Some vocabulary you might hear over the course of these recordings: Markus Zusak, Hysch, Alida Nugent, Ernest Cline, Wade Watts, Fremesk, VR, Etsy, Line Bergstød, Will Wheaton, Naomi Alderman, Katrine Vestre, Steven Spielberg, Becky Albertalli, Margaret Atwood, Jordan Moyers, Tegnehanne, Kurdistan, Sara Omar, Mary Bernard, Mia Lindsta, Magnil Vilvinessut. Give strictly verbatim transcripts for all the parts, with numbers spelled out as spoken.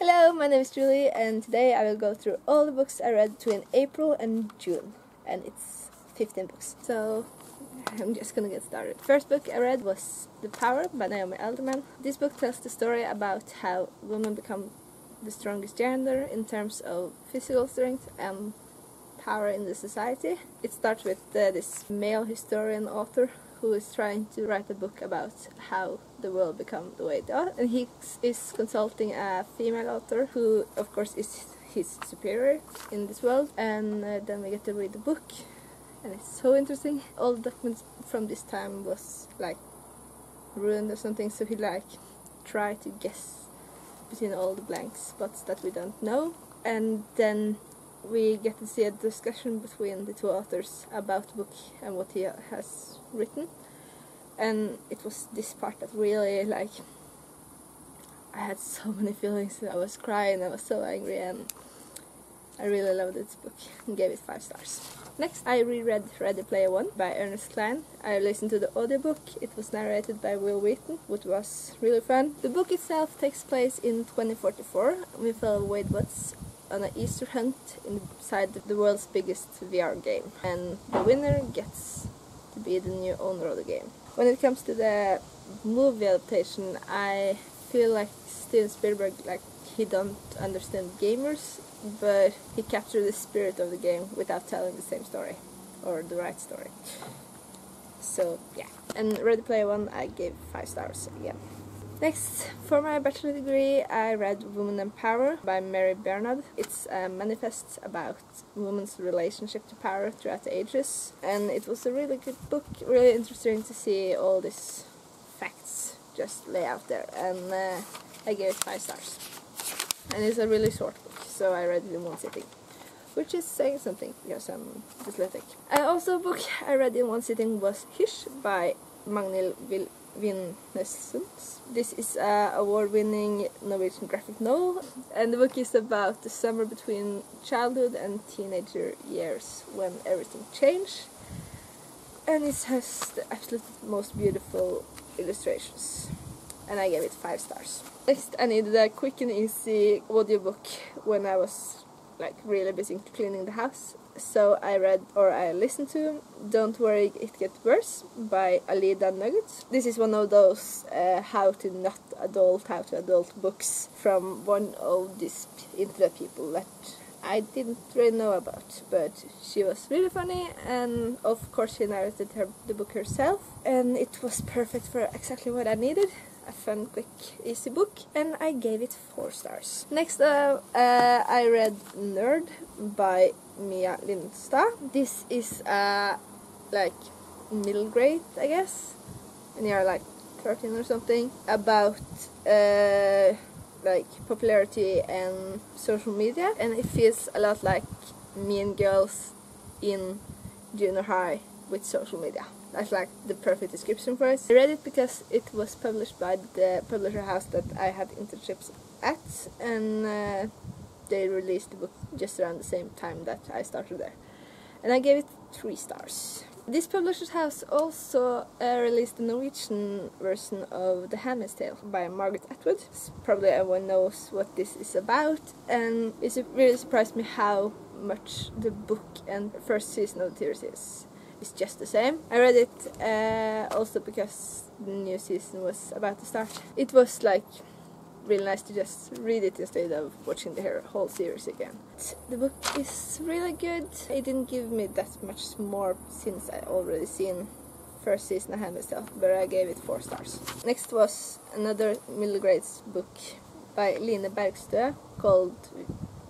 Hello, my name is Julie, and today I will go through all the books I read between April and June, and it's fifteen books. So I'm just gonna get started. First book I read was The Power by Naomi Alderman. This book tells the story about how women become the strongest gender in terms of physical strength and power in the society. It starts with uh, this male historian author who is trying to write a book about how the world become the way it does, and he is consulting a female author who of course is his superior in this world, and uh, then we get to read the book, and it's so interesting. All the documents from this time was like ruined or something, so he like tried to guess between all the blank spots that we don't know, and then we get to see a discussion between the two authors about the book and what he has written. And it was this part that really, like, I had so many feelings. I was crying, I was so angry, and I really loved this book and gave it five stars. Next, I reread Ready Player One by Ernest Cline. I listened to the audiobook. It was narrated by Will Wheaton, which was really fun. The book itself takes place in twenty forty-four. We follow Wade Watts on an Easter hunt inside the world's biggest V R game, and the winner gets to be the new owner of the game. When it comes to the movie adaptation, I feel like Steven Spielberg, like, he don't understand gamers, but he captured the spirit of the game without telling the same story, or the right story. So yeah, and Ready Player One I gave five stars again. Next, for my bachelor degree, I read Women and Power by Mary Bernard. It's a manifest about women's relationship to power throughout the ages, and it was a really good book, really interesting to see all these facts just lay out there, and uh, I gave it five stars. And it's a really short book, so I read it in one sitting, which is saying something, because I'm dyslexic. And also a book I read in one sitting was Hysch by Magnil Vilvinessut. This is an award-winning Norwegian graphic novel, and the book is about the summer between childhood and teenager years, when everything changed, and it has the absolute most beautiful illustrations, and I gave it five stars. Next, I needed a quick and easy audiobook when I was like really busy cleaning the house, so I read, or I listened to, Don't Worry It Gets Worse by Alida Nugent. This is one of those uh, how to not adult, how to adult books from one of these internet people that I didn't really know about, but she was really funny, and of course she narrated her, the book herself, and it was perfect for exactly what I needed. A fun, quick, easy book, and I gave it four stars. Next, uh, uh, I read Nerd by Mia Lindsta. This is uh, like middle grade, I guess, and you're like thirteen or something, about uh, like popularity and social media, and it feels a lot like Mean Girls in junior high with social media. That's like the perfect description for it. I read it because it was published by the publisher house that I had internships at, and uh, they released the book just around the same time that I started there, and I gave it three stars. This publisher's house also uh, released the Norwegian version of The Handmaid's Tale by Margaret Atwood. Probably everyone knows what this is about, and it really surprised me how much the book and first season of the series is. It's just the same. I read it uh, also because the new season was about to start. It was like really nice to just read it instead of watching the whole series again. The book is really good. It didn't give me that much more since I already seen first season of Handmaid's Tale, but I gave it four stars. Next was another middle grades book by Line Bergstød called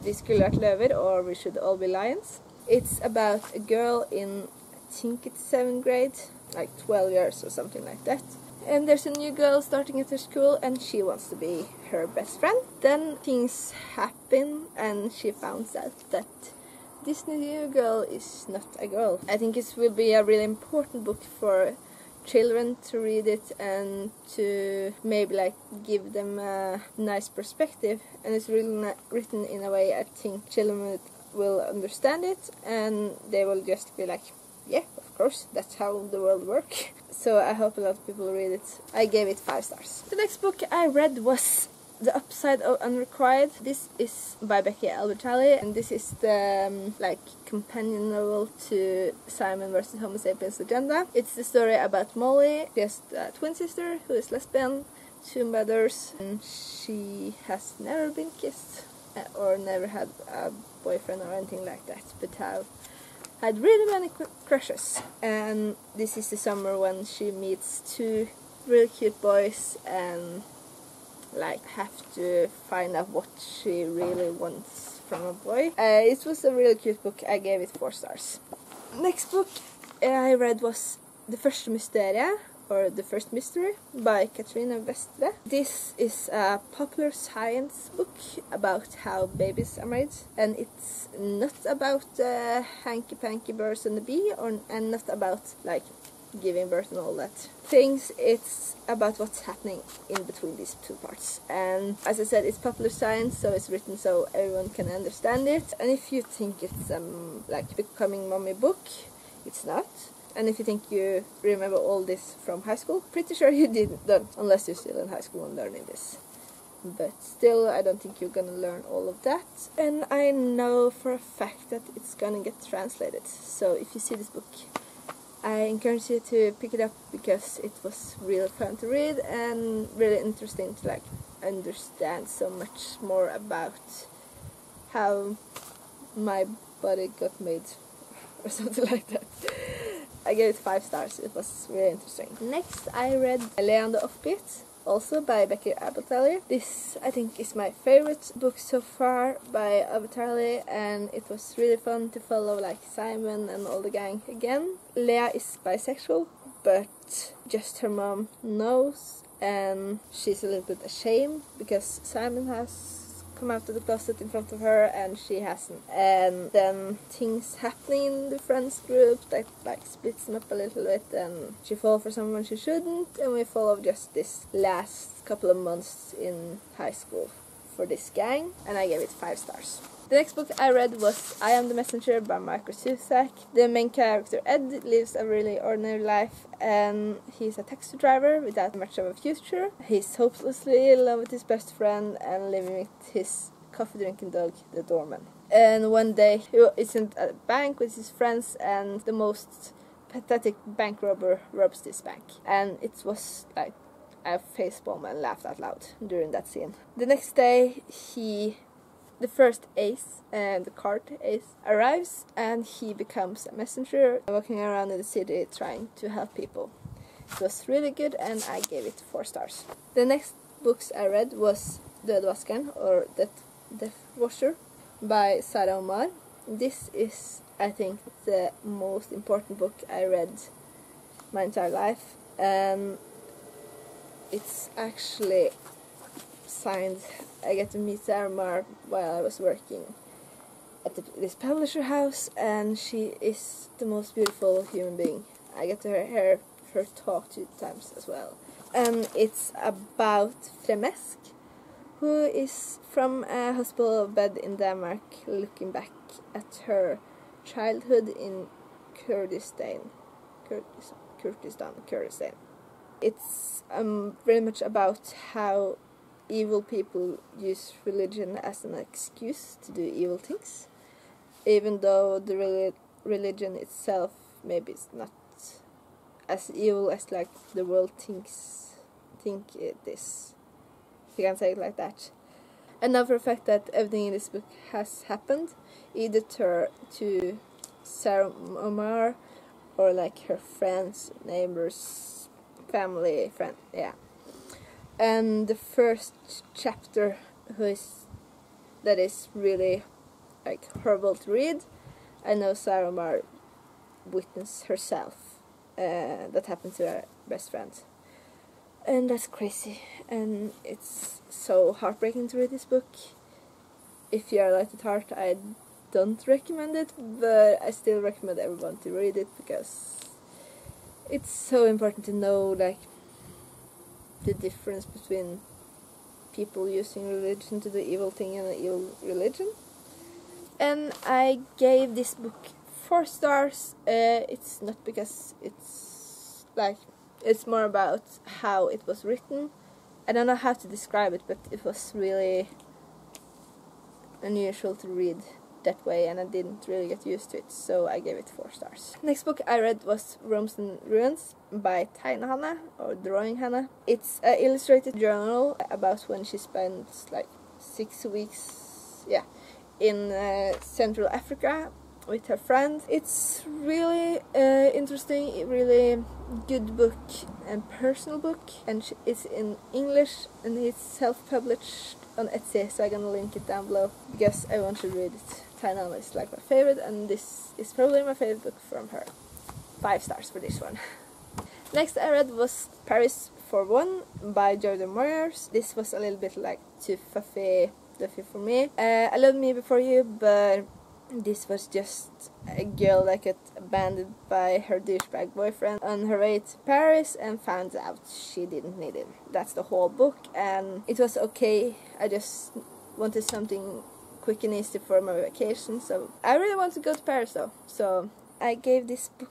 Vi skulle vært løver, or We Should All Be Lions. It's about a girl in, I think it's seventh grade, like twelve years or something like that. And there's a new girl starting at her school, and she wants to be her best friend. Then things happen, and she finds out that this new girl is not a girl. I think it will be a really important book for children to read it, and to maybe like give them a nice perspective. And it's really written in a way I think children will understand it, and they will just be like, yeah, of course, that's how the world works. So I hope a lot of people read it. I gave it five stars. The next book I read was The Upside of Unrequited. This is by Becky Albertalli, and this is the um, like companion novel to Simon versus Homo Sapiens Agenda. It's the story about Molly, she has a twin sister who is lesbian, two mothers, and she has never been kissed uh, or never had a boyfriend or anything like that, but have had really many crushes. And this is the summer when she meets two really cute boys and like have to find out what she really wants from a boy. Uh, it was a really cute book. I gave it four stars. Next book I read was The Første Mysteriet, or The First Mystery, by Katrine Vestre. This is a popular science book about how babies are made, and it's not about the hanky-panky birds and the bee, or, and not about like giving birth and all that things. It's about what's happening in between these two parts, and as I said, it's popular science, so it's written so everyone can understand it. And if you think it's um like becoming mommy book, it's not. And if you think you remember all this from high school, pretty sure you didn't, don't, unless you're still in high school and learning this. But still, I don't think you're gonna learn all of that. And I know for a fact that it's gonna get translated, so if you see this book, I encourage you to pick it up, because it was really fun to read and really interesting to like understand so much more about how my body got made or something like that. I gave it five stars. It was really interesting. Next, I read Leander of Pit, also by Becky Albertalli. This, I think, is my favorite book so far by Albertalli, and it was really fun to follow like Simon and all the gang again. Leah is bisexual, but just her mom knows, and she's a little bit ashamed because Simon has come out of the closet in front of her and she hasn't. And then things happening in the friends group that like splits them up a little bit, and she falls for someone she shouldn't, and we follow just this last couple of months in high school for this gang, and I gave it five stars. The next book I read was I Am the Messenger by Markus Zusak. The main character Ed lives a really ordinary life, and he's a taxi driver without much of a future. He's hopelessly in love with his best friend and living with his coffee drinking dog, the doorman. And one day he isn't at a bank with his friends, and the most pathetic bank robber robs this bank. And it was like a facepalm and laughed out loud during that scene. The next day he The first ace, and uh, the card ace, arrives, and he becomes a messenger, walking around in the city trying to help people. It was really good, and I gave it four stars. The next books I read was Dødvaskeren, or Death, Death Washer, by Sara Omar. This is, I think, the most important book I read my entire life. Um, it's actually signed. I get to meet Sara Omar while I was working at the, this publisher house, and she is the most beautiful human being. I get to hear her talk two times as well. And it's about Fremesk, who is from a hospital bed in Denmark, looking back at her childhood in Kurdistan. Kurdistan, Kurdistan, Kurdistan. It's um, very much about how evil people use religion as an excuse to do evil things, even though the re religion itself maybe is not as evil as like the world thinks think it is. You can say it like that. And now for a fact that everything in this book has happened, either to, to Sara Omar or like her friends, neighbors, family, friend, yeah. And the first chapter who is, that is really like horrible to read. I know Sara Omar witnessed herself uh, that happened to her best friend, and that's crazy, and it's so heartbreaking to read this book. If you are light at heart, I don't recommend it, but I still recommend everyone to read it, because it's so important to know like the difference between people using religion to do evil thing and an evil religion. And I gave this book four stars. Uh, it's not because it's like, it's more about how it was written I don't know how to describe it, but it was really unusual to read that way, and I didn't really get used to it, so I gave it four stars. Next book I read was Rome's and Ruins by Tegnehanne, or Drawing Hanne. It's an illustrated journal about when she spends like six weeks, yeah, in uh, Central Africa with her friends. It's really uh, interesting, really good book and personal book, and she, it's in English and it's self-published on Etsy, so I'm gonna link it down below because I want to read it. Tegnehanne is like my favorite, and this is probably my favorite book from her. Five stars for this one. Next I read was Paris for One by Jordan Moyers. This was a little bit like too fluffy for me. Uh, I loved Me Before You, but this was just a girl that got abandoned by her douchebag boyfriend on her way to Paris and found out she didn't need him. That's the whole book, and it was okay. I just wanted something quick and easy for my vacation, so I really want to go to Paris though. So I gave this book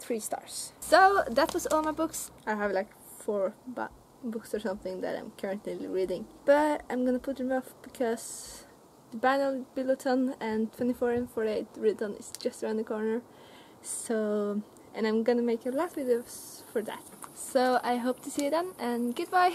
three stars. So that was all my books. I have like four but books or something that I'm currently reading, but I'm gonna put them off because the ban on Billoton and twenty-four and forty-eight readathon is just around the corner, so, and I'm gonna make a last videos for that. So I hope to see you then, and goodbye!